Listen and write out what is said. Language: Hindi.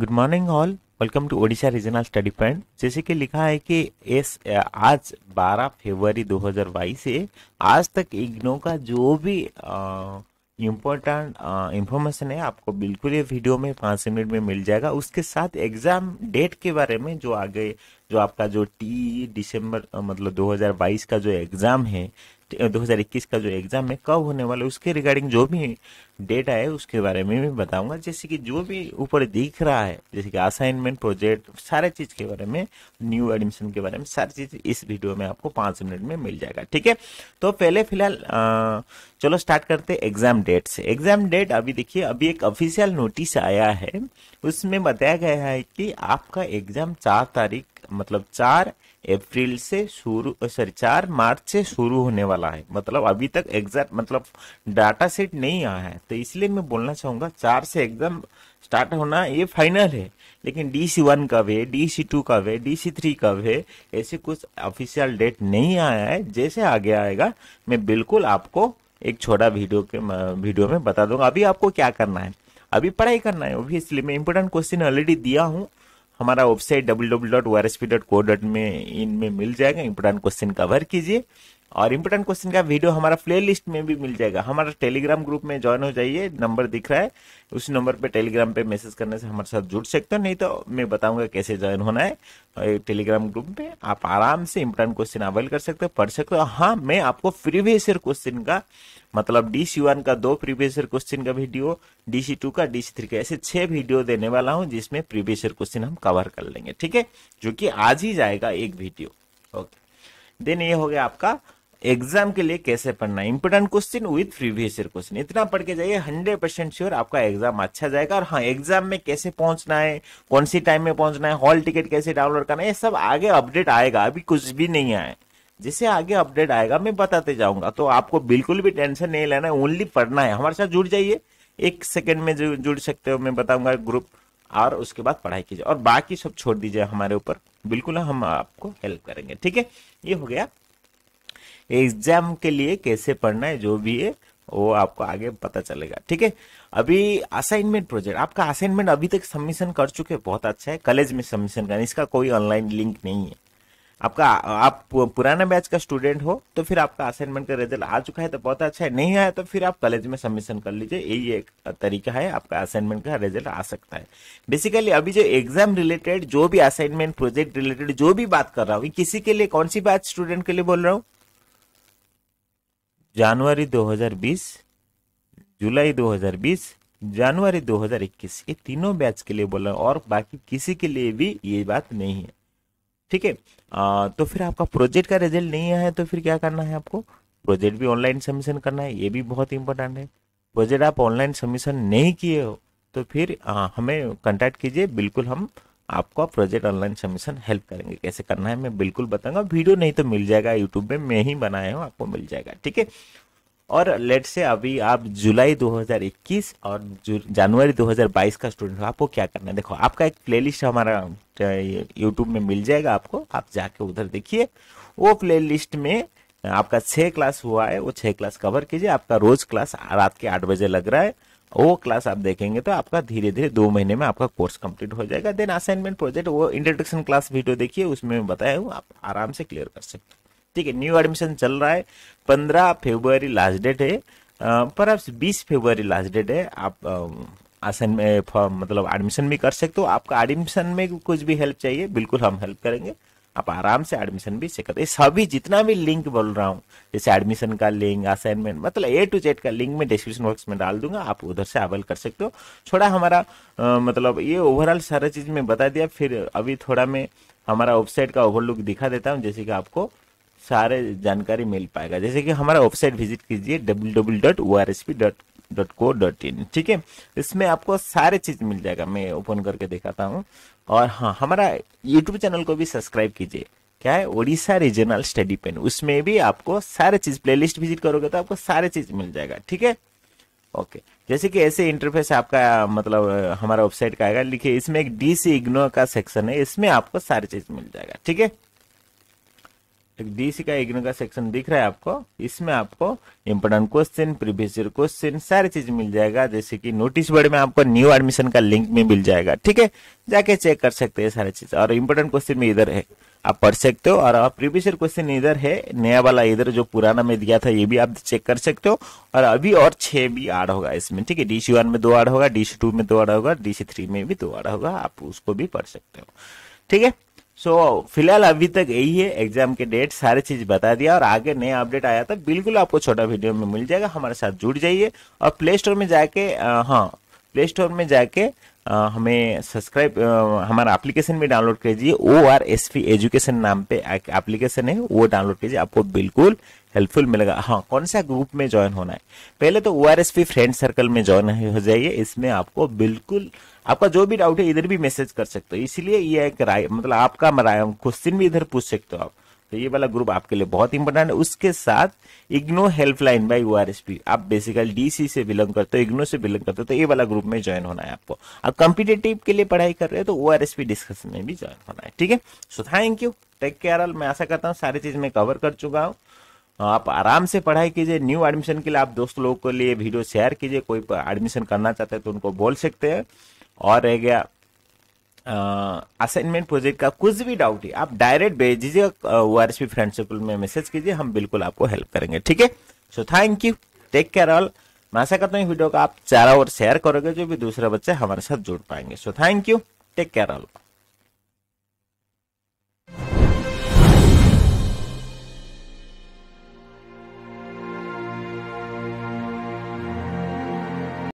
Good morning all, welcome to Odisha regional study point. जैसे कि लिखा है कि आज 12 फरवरी 2022 से आज तक इग्नो का जो भी इम्पोर्टेंट इंफॉर्मेशन है आपको बिल्कुल ये वीडियो में 5 मिनट में मिल जाएगा। उसके साथ एग्जाम डेट के बारे में जो आगे जो आपका जो दिसंबर मतलब 2022 का जो एग्जाम है 2021 का जो एग्जाम है कब होने वाला है उसके रिगार्डिंग जो भी डेटा है उसके बारे में भी बताऊंगा। जैसे कि जो भी ऊपर दिख रहा है जैसे कि असाइनमेंट, प्रोजेक्ट, सारे चीज के बारे में, न्यू एडमिशन के बारे में, सारी चीज इस वीडियो में आपको 5 मिनट में मिल जाएगा। ठीक है, तो पहले फिलहाल चलो स्टार्ट करते हैं एग्जाम डेट से। एग्जाम डेट अभी देखिए, अभी एक ऑफिशियल नोटिस आया है, उसमें बताया गया है कि आपका एग्जाम 4 तारीख मतलब 4 अप्रैल से शुरू 4 मार्च से शुरू होने वाला है। मतलब अभी तक एग्जैक्ट मतलब डाटा सेट नहीं आया है, तो इसलिए मैं बोलना चाहूंगा 4 से एग्जाम स्टार्ट होना ये फाइनल है। लेकिन DC1 कब है, DC2 कब है, DC3 कब है, ऐसे कुछ ऑफिशियल डेट नहीं आया है। जैसे आगे आएगा मैं बिल्कुल आपको एक छोटा वीडियो में बता दूंगा। अभी आपको क्या करना है, अभी पढ़ाई करना है। ऑब्वियसली मैं इंपोर्टेंट क्वेश्चन ऑलरेडी दिया हूँ, हमारा वेबसाइट www.orsp.co.in में मिल जाएगा। इंपोर्टेंट क्वेश्चन कवर कीजिए और इंपोर्टेंट क्वेश्चन का वीडियो हमारा प्लेलिस्ट में भी मिल जाएगा। हमारा टेलीग्राम ग्रुप में ज्वाइन हो जाइए, नंबर दिख रहा है, उस नंबर पे टेलीग्राम पे मैसेज करने से हमारे साथ जुड़ सकते हो। नहीं तो मैं बताऊंगा कैसे ज्वाइन होना है। और टेलीग्राम ग्रुप में आप आराम से इंपोर्टेंट क्वेश्चन अवेल कर सकते हो, पढ़ सकते हो। हाँ, मैं आपको प्रीवियस ईयर क्वेश्चन का मतलब DC1 का 2 प्रीवियस ईयर क्वेश्चन का वीडियो, DC2 का, DC3 का, ऐसे 6 वीडियो देने वाला हूँ जिसमें प्रीवियस ईयर क्वेश्चन हम कवर कर लेंगे। ठीक है, जो कि आज ही जाएगा एक वीडियो। ओके, देन ये हो गया आपका एग्जाम के लिए कैसे पढ़ना है, important question with previous year question. इतना पढ़ के जाइए, 100% श्योर आपका एग्जाम अच्छा जाएगा। और हाँ, एग्जाम में कैसे पहुंचना है, कौन सी टाइम में पहुंचना है, हॉल टिकट कैसे डाउनलोड करना है, ये सब आगे अपडेट आएगा। अभी कुछ भी नहीं आया, जैसे आगे अपडेट आएगा मैं बताते जाऊंगा। तो आपको बिल्कुल भी टेंशन नहीं लेना है, ओनली पढ़ना है। हमारे साथ जुड़ जाइए, 1 सेकेंड में जुड़ सकते हो, मैं बताऊंगा ग्रुप, और उसके बाद पढ़ाई कीजिए और बाकी सब छोड़ दीजिए हमारे ऊपर, बिल्कुल हम आपको हेल्प करेंगे। ठीक है, ये हो गया एग्जाम के लिए कैसे पढ़ना है, जो भी है वो आपको आगे पता चलेगा। ठीक है, अभी असाइनमेंट प्रोजेक्ट, आपका असाइनमेंट अभी तक सबमिशन कर चुके हैं, बहुत अच्छा है। कॉलेज में सबमिशन करना, इसका कोई ऑनलाइन लिंक नहीं है। आपका आप पुराना बैच का स्टूडेंट हो तो फिर आपका असाइनमेंट का रिजल्ट आ चुका है तो बहुत अच्छा है, नहीं आया तो फिर आप कॉलेज में सबमिशन कर लीजिए। यही एक तरीका है, आपका असाइनमेंट का रिजल्ट आ सकता है। बेसिकली अभी जो एग्जाम रिलेटेड जो भी असाइनमेंट प्रोजेक्ट रिलेटेड जो भी बात कर रहा हूँ, किसी के लिए कौन सी बैच स्टूडेंट के लिए बोल रहा हूँ, जनवरी 2020, जुलाई 2020, जनवरी 2021, ये तीनों बैच के लिए बोल रहा हूँ और बाकी किसी के लिए भी ये बात नहीं है। ठीक है, तो फिर आपका प्रोजेक्ट का रिजल्ट नहीं आया है तो फिर क्या करना है, आपको प्रोजेक्ट भी ऑनलाइन सबमिशन करना है। ये भी बहुत इंपॉर्टेंट है, प्रोजेक्ट आप ऑनलाइन सबमिशन नहीं किए हो तो फिर हमें कॉन्टैक्ट कीजिए, बिल्कुल हम आपको प्रोजेक्ट ऑनलाइन सबमिशन हेल्प करेंगे। कैसे करना है मैं बिल्कुल बताऊंगा, वीडियो नहीं तो मिल जाएगा यूट्यूब में, मैं ही बनाया हूँ, आपको मिल जाएगा। ठीक है, और लेट से अभी आप जुलाई 2021 और जनवरी 2022 का स्टूडेंट हो, आपको क्या करना है, देखो आपका एक प्लेलिस्ट हमारा यूट्यूब में मिल जाएगा आपको, आप जाके उधर देखिए। वो प्लेलिस्ट में आपका 6 क्लास हुआ है, वो 6 क्लास कवर कीजिए। आपका रोज क्लास रात के 8 बजे लग रहा है, वो क्लास आप देखेंगे तो आपका धीरे धीरे 2 महीने में आपका कोर्स कंप्लीट हो जाएगा। देन असाइनमेंट प्रोजेक्ट वो इंट्रोडक्शन क्लास वीडियो देखिए, उसमें मैं बताया हूँ, आप आराम से क्लियर कर सकते हैं। ठीक है, न्यू एडमिशन चल रहा है, 15 फरवरी लास्ट डेट है, पर आप 20 फरवरी लास्ट डेट है। आप असाइनमेंट मतलब एडमिशन भी कर सकते हो। आपका एडमिशन में कुछ भी हेल्प चाहिए बिल्कुल हम हेल्प करेंगे, आप आराम से एडमिशन भी सीख सकते हैं। सभी जितना भी लिंक बोल रहा हूँ, जैसे एडमिशन का लिंक, असाइनमेंट, मतलब A to Z का लिंक मैं डिस्क्रिप्शन बॉक्स में डाल दूंगा, आप उधर से अवेल कर सकते हो। थोड़ा हमारा मतलब ये ओवरऑल सारा चीज में बता दिया। फिर अभी थोड़ा मैं हमारा वेबसाइट का ओवरलुक दिखा देता हूँ, जैसे कि आपको सारे जानकारी मिल पाएगा। जैसे कि हमारा वेबसाइट विजिट कीजिए www.orsp.co.in। ठीक है, इसमें आपको सारे चीज मिल जाएगा, मैं ओपन करके दिखाता हूँ। और हाँ, हमारा यूट्यूब चैनल को भी सब्सक्राइब कीजिए, क्या है, ओडिशा रीजनल स्टडी पॉइंट, उसमें भी आपको सारे चीज, प्लेलिस्ट विजिट करोगे तो आपको सारे चीज मिल जाएगा। ठीक है, ओके, जैसे कि ऐसे इंटरफेस आपका मतलब हमारा वेबसाइट का आएगा। लिखिए, इसमें एक DC IGNOU का सेक्शन है, इसमें आपको सारी चीज मिल जाएगा। ठीक है, डीसी का इग्नू का सेक्शन दिख रहा है आपको, इसमें आपको important question, previous year question सारी चीज मिल जाएगा। जैसे कि नोटिस बोर्ड में आपको न्यू एडमिशन का लिंक में मिल जाएगा, ठीक है, जाके चेक कर सकते हैं सारी चीज। और इंपोर्टेंट क्वेश्चन में इधर है, आप पढ़ सकते हो, और आप प्रीवियस ईयर क्वेश्चन इधर है, नया वाला इधर जो पुराना में दिया था ये भी आप चेक कर सकते हो। और अभी और 6 भी ऐड होगा इसमें, ठीक है। डीसी 1 में 2 ऐड होगा, डीसी 2 में 2 ऐड होगा, डीसी 3 में भी 2 ऐड होगा, आप उसको भी पढ़ सकते हो, ठीक है। सो फिलहाल अभी तक यही है, एग्जाम के डेट सारी चीज बता दिया, और आगे नया अपडेट आया था बिल्कुल आपको छोटा वीडियो में मिल जाएगा। हमारे साथ जुड़ जाइए और प्ले स्टोर में जाके प्ले स्टोर में जाके हमें सब्सक्राइब, हमारा एप्लीकेशन भी डाउनलोड कीजिए। ORSP एजुकेशन नाम पे एप्लीकेशन है, वो डाउनलोड कीजिए, आपको बिल्कुल हेल्पफुल मिलेगा। हाँ, कौन सा ग्रुप में ज्वाइन होना है, पहले तो ORSP फ्रेंड सर्कल में ज्वाइन हो जाइए। इसमें आपको बिल्कुल आपका जो भी डाउट है इधर भी मैसेज कर सकते हो, इसलिए ये एक मतलब आपका क्वेश्चन भी इधर पूछ सकते हो आप, तो ये वाला ग्रुप आपके लिए बहुत इंपॉर्टेंट है। उसके साथ IGNOU हेल्पलाइन बाय ORSP, आप बेसिकली डीसी से बिलोंग करते हो, IGNOU से बिलोंग करते हो, तो ये वाला ग्रुप में ज्वाइन होना है आपको। आप कॉम्पिटिटिव के लिए पढ़ाई कर रहे हो तो ORSP डिस्कशन में भी ज्वाइन होना है, ठीक है। So thank you, take care all. मैं आशा करता हूँ सारी चीज मैं कवर कर चुका हूँ, आप आराम से पढ़ाई कीजिए। न्यू एडमिशन के लिए आप दोस्त लोगों के लिए वीडियो शेयर कीजिए, कोई एडमिशन करना चाहते हैं तो उनको बोल सकते हैं। और रह गया असाइनमेंट प्रोजेक्ट का कुछ भी डाउट है आप डायरेक्ट भेज दीजिए, ORSP फ्रेंड सर्कल में मैसेज कीजिए, हम बिल्कुल आपको हेल्प करेंगे, ठीक है। So thank you, take care all. मैं आशा करता हूँ वीडियो का आप चारों ओर शेयर करोगे, जो भी दूसरा बच्चा हमारे साथ जुड़ पाएंगे। So thank you, take care all.